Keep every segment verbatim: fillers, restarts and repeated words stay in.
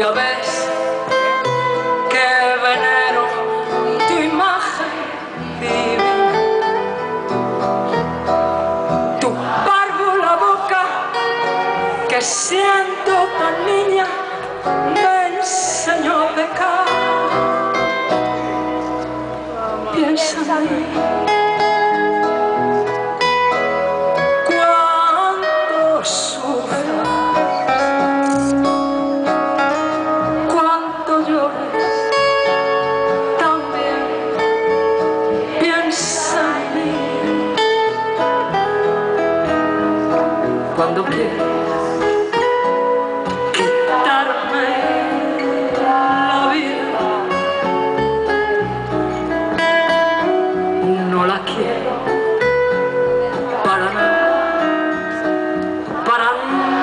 Ya ves que venero tu imagen divina, tu párvula boca que siento tan niña me enseñó a pecar. Piensa en mí cuánto sufro, cuánto llores también. Piensa en mí cuando quieras para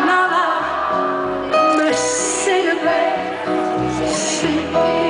nada me sirve sin ti.